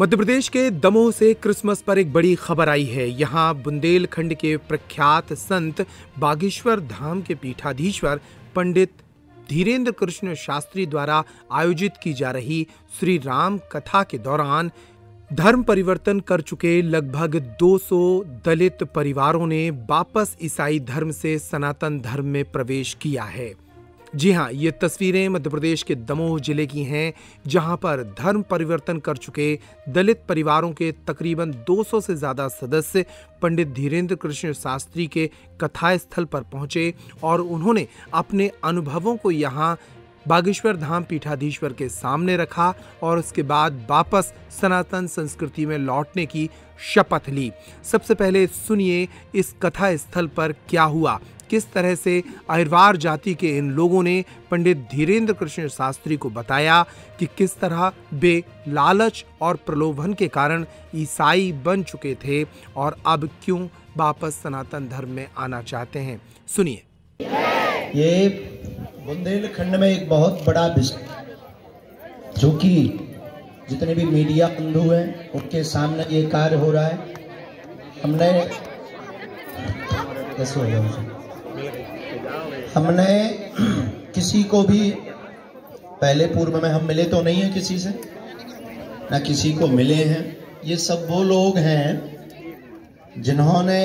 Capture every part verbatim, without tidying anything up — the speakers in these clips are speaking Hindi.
मध्य प्रदेश के दमोह से क्रिसमस पर एक बड़ी खबर आई है। यहाँ बुंदेलखंड के प्रख्यात संत बागेश्वर धाम के पीठाधीश्वर पंडित धीरेन्द्र कृष्ण शास्त्री द्वारा आयोजित की जा रही श्री राम कथा के दौरान धर्म परिवर्तन कर चुके लगभग दो सौ दलित परिवारों ने वापस ईसाई धर्म से सनातन धर्म में प्रवेश किया है। जी हाँ, ये तस्वीरें मध्य प्रदेश के दमोह जिले की हैं, जहां पर धर्म परिवर्तन कर चुके दलित परिवारों के तकरीबन दो सौ से ज़्यादा सदस्य पंडित धीरेन्द्र कृष्ण शास्त्री के कथा स्थल पर पहुंचे और उन्होंने अपने अनुभवों को यहां बागेश्वर धाम पीठाधीश्वर के सामने रखा और उसके बाद वापस सनातन संस्कृति में लौटने की शपथ ली। सबसे पहले सुनिए इस कथा स्थल पर क्या हुआ, किस तरह से अहिरवार जाति के इन लोगों ने पंडित धीरेन्द्र कृष्ण शास्त्री को बताया कि किस तरह वे लालच और प्रलोभन के कारण ईसाई बन चुके थे और अब क्यों वापस सनातन धर्म में आना चाहते हैं। सुनिए। ये बुंदेलखंड में एक बहुत बड़ा बिजनेस, जो कि जितने भी मीडिया बंधु हैं उनके सामने ये कार्य हो रहा है। हमने कैसे हो गया हमने किसी को भी पहले पूर्व में हम मिले तो नहीं है, किसी से ना किसी को मिले हैं। ये सब वो लोग हैं जिन्होंने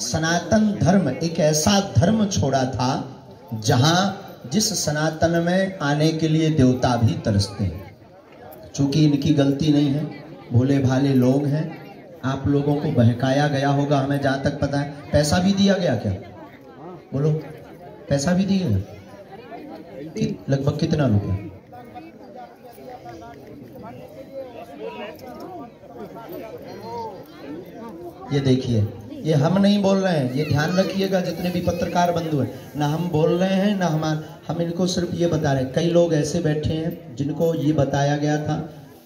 सनातन धर्म, एक ऐसा धर्म छोड़ा था जहां जिस सनातन में आने के लिए देवता भी तरसते हैं। चूंकि इनकी गलती नहीं है, भोले भाले लोग हैं। आप लोगों को बहकाया गया होगा, हमें जहाँ तक पता है। पैसा भी दिया गया, क्या बोलो? पैसा भी दिए, कि, लगभग कितना रुपया? ये देखिए, ये हम नहीं बोल रहे हैं, ये ध्यान रखिएगा जितने भी पत्रकार बंधु हैं। ना हम बोल रहे हैं ना हम हम इनको सिर्फ ये बता रहे हैं। कई लोग ऐसे बैठे हैं जिनको ये बताया गया था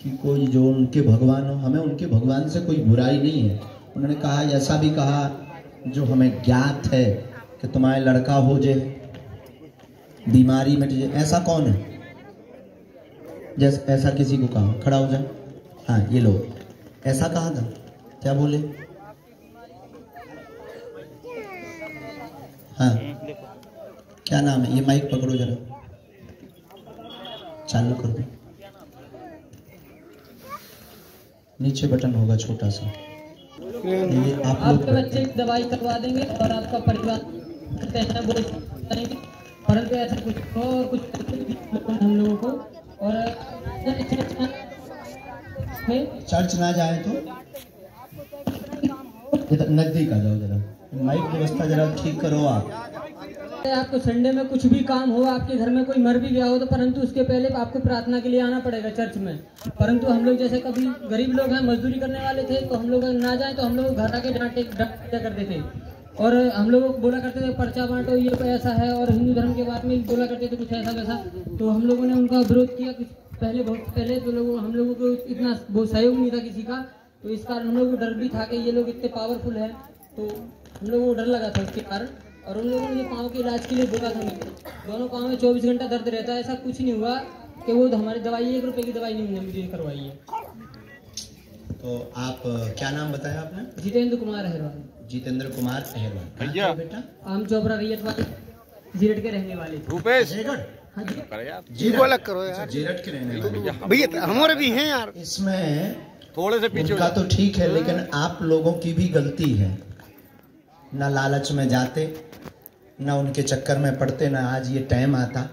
कि कोई जो उनके भगवान हो, हमें उनके भगवान से कोई बुराई नहीं है। उन्होंने कहा, ऐसा भी कहा जो हमें ज्ञात है कि तुम्हारे लड़का हो जाए, बीमारी मिट जाए। ऐसा कौन है जैसे ऐसा किसी को कहा? खड़ा हो जाए। हाँ, ये लोग ऐसा कहा था, क्या बोले? हाँ, क्या नाम है? ये माइक पकड़ो जरा, चालू कर दो। नीचे बटन होगा छोटा सा, ये आप आपके बच्चे की दवाई करवा देंगे और आपका परिवार करेंगे। परंतु ऐसा कुछ और कुछ हम लोगों को और चर्च ना जाए तो इधर नजदीक आ जाओ जरा। माइक व्यवस्था जरा ठीक करो। आप आपको संडे में कुछ भी काम हो, आपके घर में कोई मर भी गया हो तो, परंतु उसके पहले आपको प्रार्थना के लिए आना पड़ेगा चर्च में। परंतु हम लोग जैसे कभी गरीब लोग हैं, मजदूरी करने वाले थे, तो हम लोग ना जाए तो हम लोग घर आके डांटे करते थे और हम लोग बोला करते थे पर्चा बांटो, ये ऐसा है। और हिंदू धर्म के बारे में बोला करते थे कुछ ऐसा वैसा, तो हम लोगों ने उनका विरोध किया पहले, बहुत पहले। तो लोगों हम लोगों को इतना बहुत सहयोग नहीं था किसी का, तो इस कारण हम लोग को डर भी था कि ये लोग इतने पावरफुल हैं, तो हम लोगों को डर लगा था उसके कारण। और उन लोगों ने पाँव के इलाज के लिए बोला था, दोनों पाँव में चौबीस घंटा दर्द रहता है। ऐसा कुछ नहीं हुआ कि वो हमारी दवाई, एक रुपये की दवाई नहीं हुई, मुझे करवाई है। तो आप क्या नाम बताया आपने? जितेंद्र कुमार अहिरवार। जितेंद्र कुमार अहिरवार बेटा, आम चोपड़ा रैयत वाले, जीरट के रहने वाले। भूपेश करो यार, जीरट के रहने वाले भैया हमारे भी हैं यार। इसमें थोड़े से पीछे उनका तो ठीक है, लेकिन आप लोगों की भी गलती है। ना लालच में जाते, ना उनके चक्कर में पड़ते, ना आज ये टाइम आता।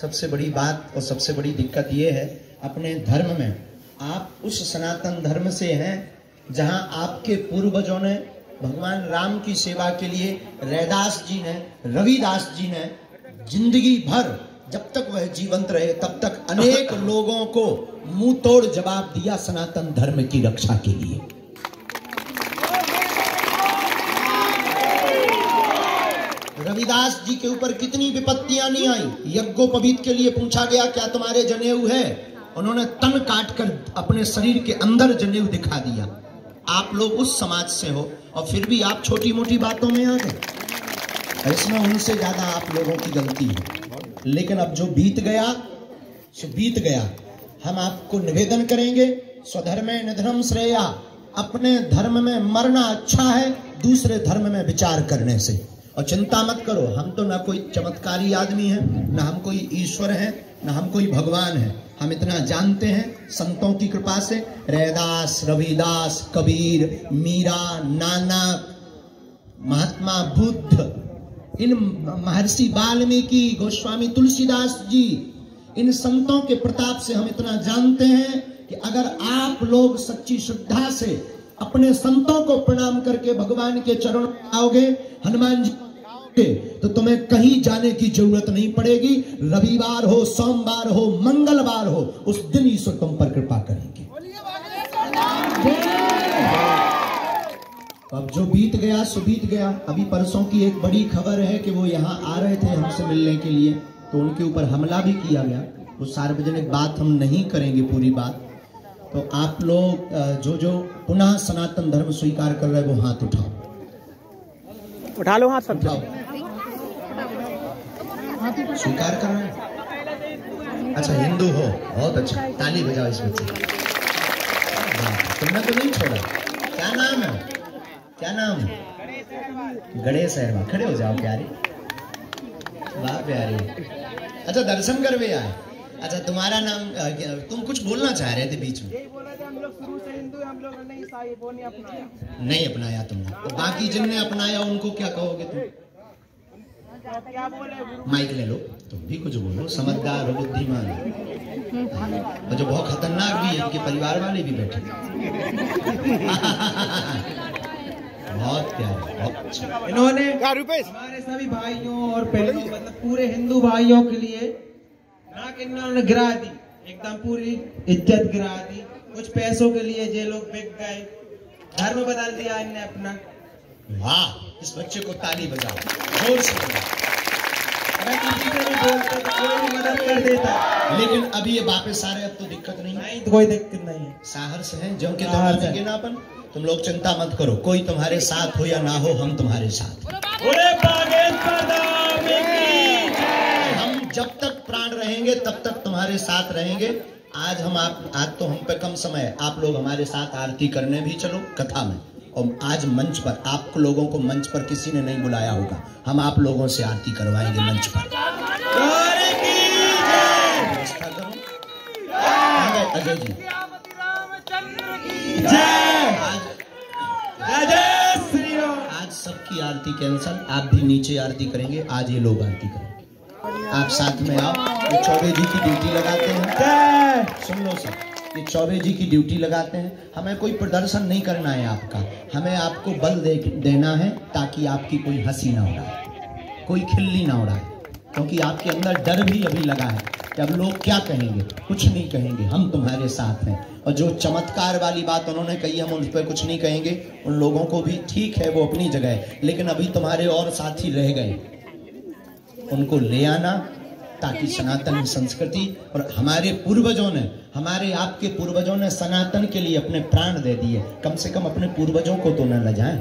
सबसे बड़ी बात और सबसे बड़ी दिक्कत ये है, अपने धर्म में आप उस सनातन धर्म से हैं जहां आपके पूर्वजों ने भगवान राम की सेवा के लिए, रैदास जी ने, रविदास जी ने जिंदगी भर, जब तक वह जीवंत रहे तब तक, अनेक लोगों को मुंह तोड़ जवाब दिया सनातन धर्म की रक्षा के लिए। रविदास जी के ऊपर कितनी विपत्तियां नहीं आई। यज्ञोपवीत के लिए पूछा गया, क्या तुम्हारे जनेऊ है? उन्होंने तन काट कर अपने शरीर के अंदर जनेऊ दिखा दिया। आप लोग उस समाज से हो और फिर भी आप छोटी मोटी बातों में आ गए। इसमें उनसे ज्यादा आप लोगों की गलती है। लेकिन अब जो बीत गया सो बीत गया। हम आपको निवेदन करेंगे स्वधर्मे निधनम श्रेया, अपने धर्म में मरना अच्छा है दूसरे धर्म में विचार करने से। और चिंता मत करो, हम तो ना कोई चमत्कारी आदमी है, ना हम कोई ईश्वर है, ना हम कोई भगवान है। हम इतना जानते हैं संतों की कृपा से, रैदास, रविदास, कबीर, मीरा, नानक, महात्मा बुद्ध, इन महर्षि वाल्मीकि, गोस्वामी तुलसीदास जी, इन संतों के प्रताप से हम इतना जानते हैं कि अगर आप लोग सच्ची श्रद्धा से अपने संतों को प्रणाम करके भगवान के चरण में आओगे, हनुमान जी के, तो तुम्हें कहीं जाने की जरूरत नहीं पड़ेगी। रविवार हो, सोमवार हो, मंगलवार हो, उस दिन ईश्वर तुम पर कृपा करेंगे। अब जो बीत गया सो बीत गया। अभी परसों की एक बड़ी खबर है कि वो यहाँ आ रहे थे हमसे मिलने के लिए, तो उनके ऊपर हमला भी किया गया। वो सार्वजनिक बात हम नहीं करेंगे पूरी बात। तो आप लोग जो जो पुनः सनातन धर्म स्वीकार कर रहे हैं वो हाथ उठाओ, उठा लो हाथ सब, उठाओ, स्वीकार कर रहे हैं। अच्छा, हिंदू हो, बहुत अच्छा, ताली बजाओ इस बच्चे। तुमने तो नहीं छोड़ा। क्या नाम है, क्या नाम है? गणेश अहिरवार। खड़े हो जाओ प्यारे, वाह प्यारे। अच्छा, दर्शन करवे आए। अच्छा, तुम्हारा नाम, तुम कुछ बोलना चाह रहे थे बीच में? यही बोला था, हम लोग शुरू से हिंदू, हम लोग ने ईसाई वो नहीं अपनाया। नहीं अपनाया तुमने, तो बाकी जिनने अपनाया उनको क्या कहोगे तुम? क्या बोले? माइक ले लो, तुम भी कुछ बोलो, समझदार हो, बुद्धिमान हो। जो बहुत खतरनाक भी है, इनके परिवार वाले भी बैठे। बहुत प्यारे। इन्होंने हमारे सभी भाइयों और बहनों, मतलब पूरे हिंदू भाइयों के लिए नाक इन्होंने गिरा दी, एकदम पूरी इज्जत गिरा दी। कुछ पैसों के लिए ये लोग बिक गए, धर्म बदल दिया इनने अपना। वाह, इस बच्चे को ताली बजाओ, जोर से बजाओ। अगर किसी को भी बोलते तो कोई भी मदद कर देता, लेकिन अभी ये वापस आ रहे, अब तो दिक्कत नहीं है। कोई दिक्कत नहीं है, साहस है, जो कि अपन। तुम लोग चिंता मत करो, कोई तुम्हारे साथ हो या ना हो, हम तुम्हारे साथ। हम जब तक प्राण रहेंगे तब तक तुम्हारे साथ रहेंगे। आज हम आप आज तो हम पे कम समय, आप लोग हमारे साथ आरती करने भी चलो कथा में। और आज मंच पर आप लोगों को मंच पर किसी ने नहीं बुलाया होगा, हम आप लोगों से आरती करवाएंगे मंच पर। अजय जी, आज सबकी आरती कैंसल, आप भी नीचे आरती करेंगे, आज ये लोग आरती करेंगे। आप साथ में आओ, ये चौबे जी की ड्यूटी लगाते हैं। सुन लो सब, ये चौबे जी की ड्यूटी लगाते हैं। हमें कोई प्रदर्शन नहीं करना है आपका, हमें आपको बल दे, देना है ताकि आपकी कोई हंसी ना उड़ाए, कोई खिल्ली ना उड़ाए। क्योंकि आपके अंदर डर भी अभी लगा है कि अब लोग क्या कहेंगे। कुछ नहीं कहेंगे, हम तुम्हारे साथ हैं। और जो चमत्कार वाली बात उन्होंने कही, हम उस पर कुछ नहीं कहेंगे। उन लोगों को भी ठीक है, वो अपनी जगह है, लेकिन अभी तुम्हारे और साथी रह गए, उनको ले आना ताकि सनातन संस्कृति, और हमारे पूर्वजों ने, हमारे आपके पूर्वजों ने सनातन के लिए अपने प्राण दे दिए, कम से कम अपने पूर्वजों को तो न ले जाएं।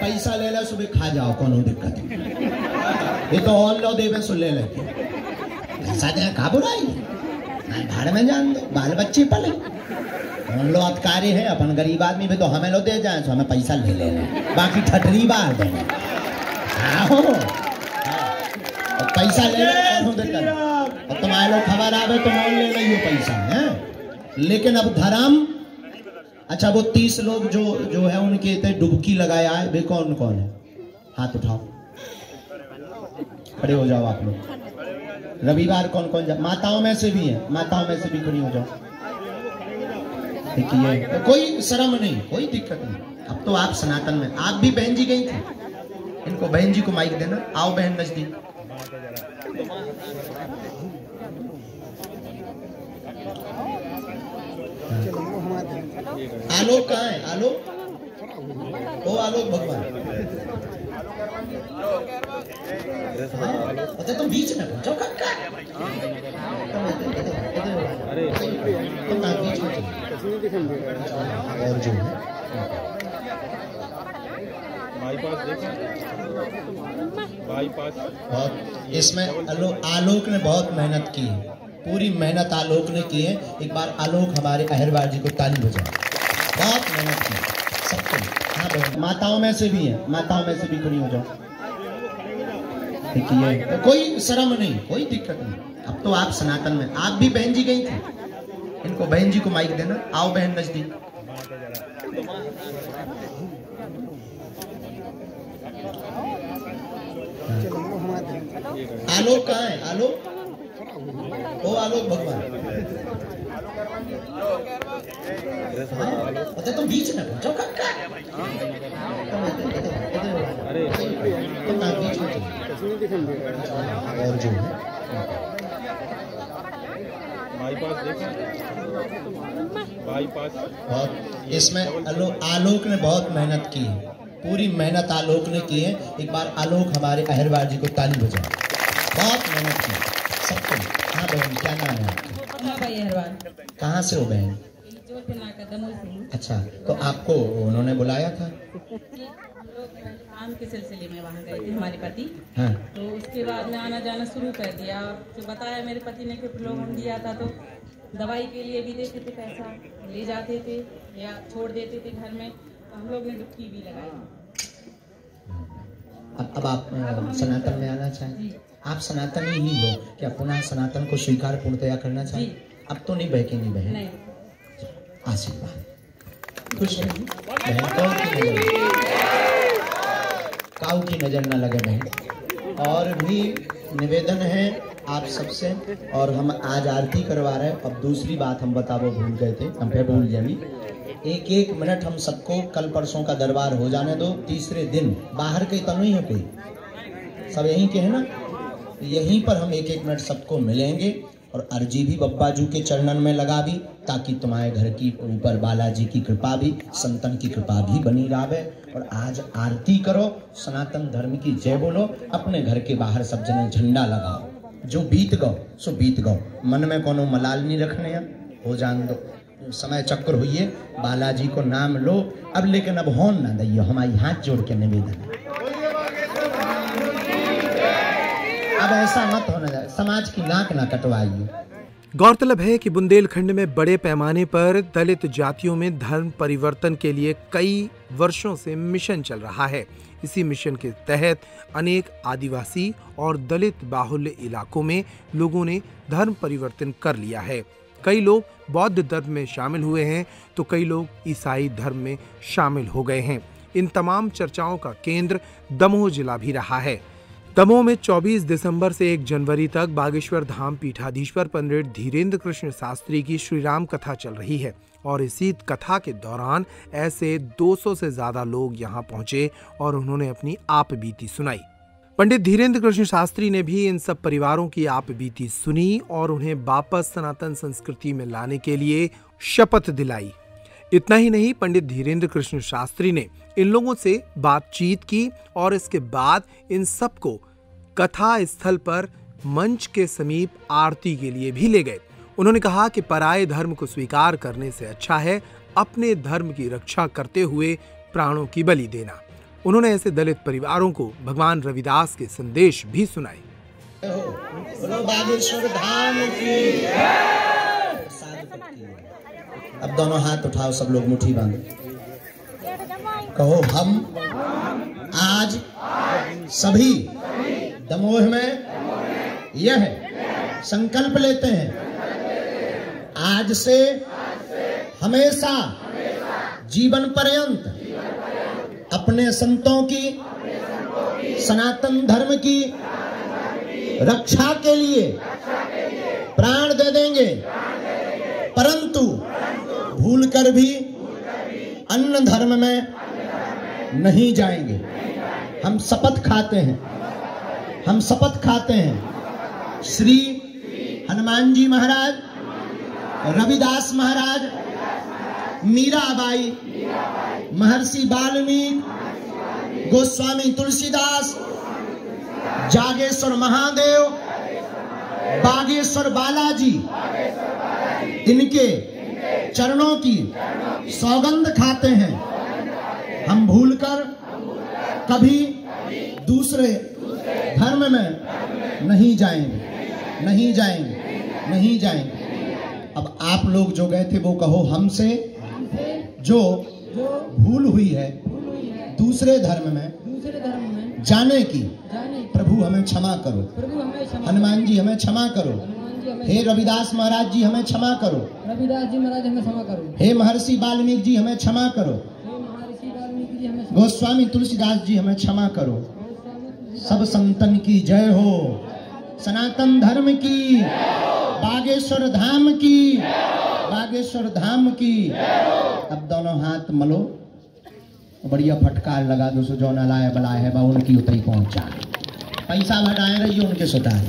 पैसा ले लो, सुबह खा जाओ, कौन दिक्कत है? ये तो ऑल लो देवे सो ले लेते, पैसा देना कहा बुरा है? भाड़ में जान दो, बाल बच्चे पले, ऑन लो अधिकारी है। अपन गरीब आदमी भी तो हमें लो दे जाए, तो हमें पैसा ले लेना, बाकी ठटरी बार देना। आओ, और पैसा ले लो, और तुम्हारे लोग खबर आवे तुम ऑन ले लो पैसा है। लेकिन अब धर्म, अच्छा वो तीस लोग जो जो है उनके इतने डुबकी लगाया है, वे कौन कौन है? हाथ उठाओ, खड़े हो जाओ आप लोग। रविवार कौन कौन जा, माताओं में से भी है, माताओं में से भी खड़ी हो जाओ। देखिए, तो कोई शर्म नहीं, कोई दिक्कत नहीं। अब तो आप सनातन में, आप भी बहन जी गई थी, इनको बहन जी को माइक देना। आओ बहन नजदीक, आलोक कहाँ है? आलोक, ओ आलोक भगवान। अच्छा तुम बीच में पहुंचो, कक्का तुम ना बीच में चलो। और जो है बाईपास, देखो बाईपास, और इसमें आलोक ने बहुत मेहनत की। पूरी मेहनत आलोक ने की है। एक बार आलोक हमारे अहिरवार जी को ताली बजाओ, बहुत मेहनत की सबको। माताओं में से भी है, माताओं में से भी खड़ी हो जाओ, देखिए तो कोई शर्म नहीं, कोई दिक्कत नहीं। अब तो आप सनातन में, आप भी बहन जी गई थी, इनको बहन जी को माइक देना। आओ बहन नजदीक, आलोक कहाँ है? आलोक, ओ आलोक भगवान, अरे तुम बीच में पहुंचो, कक्का बीच में। और जो है बाईपास, बहुत इसमें आलोक ने बहुत मेहनत की, पूरी मेहनत आलोक ने की है। एक बार आलोक हमारे अहिरवार जी को ताली बजाओ, बहुत मेहनत की सबको। हाँ बहन, क्या नाम है आपका? कहाँ से हो बहन? अच्छा, तो आपको उन्होंने बुलाया था काम के सिलसिले में, वहाँ गए थे हमारे पति। हाँ। तो उसके बाद में आना जाना शुरू कर दिया, तो बताया मेरे पति ने कि प्रलोभन दिया था, तो दवाई के लिए भी देते थे पैसा, ले जाते थे या छोड़ देते थे घर में, तो हम लोग ने डुबकी भी लगाई। अब आप सनातन में आना चाहिए, आप सनातन ही हो क्या? पुनः सनातन को स्वीकार पूर्णतया करना चाहिए, अब तो नहीं बहकेंगी बहन। आशीर्वाद, खुश रहिए बहन, काऊ की नजर ना लगे बहन। और भी निवेदन है आप सबसे, और हम आज आरती करवा रहे हैं। अब दूसरी बात हम बताबो भूल गए थे, हम पे भूल जाएंगे। एक एक मिनट हम सबको, कल परसों का दरबार हो जाने दो, तीसरे दिन बाहर के तो नहीं है कोई, सब यहीं के है ना, यहीं पर हम एक एक मिनट सबको मिलेंगे। और अर्जी भी बब्बा जू के चरणन में लगा भी, ताकि तुम्हारे घर की ऊपर बालाजी की कृपा भी, संतन की कृपा भी बनी रहे। और आज आरती करो, सनातन धर्म की जय बोलो, अपने घर के बाहर सब जने झंडा लगाओ। जो बीत गो सो बीत गो, मन में कोनो मलाल नहीं रखने या, हो जान दो। समय चक्र हुई, बालाजी को नाम लो अब, लेकिन अब होन ना दियो। हमारी हाथ जोड़ के निवेदन है, अब ऐसा मत होने जाए, समाज की नाक ना कटवाइए। गौरतलब है कि बुंदेलखंड में बड़े पैमाने पर दलित जातियों में धर्म परिवर्तन के लिए कई वर्षों से मिशन चल रहा है। इसी मिशन के तहत अनेक आदिवासी और दलित बाहुल्य इलाकों में लोगों ने धर्म परिवर्तन कर लिया है। कई लोग बौद्ध धर्म में शामिल हुए हैं, तो कई लोग ईसाई धर्म में शामिल हो गए हैं। इन तमाम चर्चाओं का केंद्र दमोह जिला भी रहा है। दमोह में चौबीस दिसंबर से एक जनवरी तक बागेश्वर धाम पीठाधीश्वर पंडित धीरेन्द्र कृष्ण शास्त्री की श्रीराम कथा चल रही है, और इसी कथा के दौरान ऐसे दो सौ से ज्यादा लोग यहां पहुंचे और उन्होंने अपनी आप बीती सुनाई। पंडित धीरेन्द्र कृष्ण शास्त्री ने भी इन सब परिवारों की आप बीती सुनी और उन्हें वापस सनातन संस्कृति में लाने के लिए शपथ दिलाई। इतना ही नहीं, पंडित धीरेन्द्र कृष्ण शास्त्री ने इन लोगों से बातचीत की और इसके बाद इन सबको कथा स्थल पर मंच के समीप आरती के लिए भी ले गए। उन्होंने कहा कि पराये धर्म को स्वीकार करने से अच्छा है अपने धर्म की रक्षा करते हुए प्राणों की बलि देना। उन्होंने ऐसे दलित परिवारों को भगवान रविदास के संदेश भी सुनाए। अब दोनों हाथ उठाओ, सब लोग मुट्ठी बांधो, कहो हम आज सभी दमोह में यह संकल्प लेते हैं, आज से हमेशा जीवन पर्यंत अपने संतों की, सनातन धर्म की रक्षा के लिए प्राण दे देंगे, परंतु भूल कर भी अन्य धर्म में नहीं जाएंगे। हम शपथ खाते हैं, हम शपथ खाते हैं श्री हनुमान जी महाराज, रविदास महाराज, मीरा बाई, महर्षि वाल्मीकि, गोस्वामी तुलसीदास, जागेश्वर महादेव, बागेश्वर बालाजी, इनके चरणों की सौगंध खाते हैं, हम भूलकर कभी दूसरे धर्म में नहीं जाएंगे, नहीं जाएंगे, नहीं जाएंगे। अब आप लोग जो गए थे वो कहो हमसे जो भूल हुई है दूसरे धर्म में जाने की, प्रभु हमें क्षमा करो। हनुमान जी हमें क्षमा करो। हे रविदास महाराज जी हमें क्षमा करो। रविदास जी महाराज हमें क्षमा करो। हे महर्षि वाल्मीकि जी हमें क्षमा करो। गोस्वामी तुलसीदास जी हमें क्षमा करो। सब संतन की जय हो। सनातन धर्म की, बागेश्वर धाम की, बागेश्वर धाम की। अब दोनों हाथ मलो, बढ़िया फटकार लगा दो। सो जो न लाए बलाए है बा उनकी उतरी पहुंचा, पैसा हटाए रहिए उनके सुताए।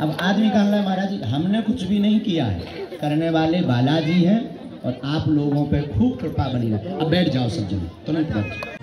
अब आदमी कह रहा है महाराज जी हमने कुछ भी नहीं किया है, करने वाले बालाजी हैं और आप लोगों पे खूब कृपा बनी रहे। अब बैठ जाओ सब जन, तुरंत बैठ जाओ।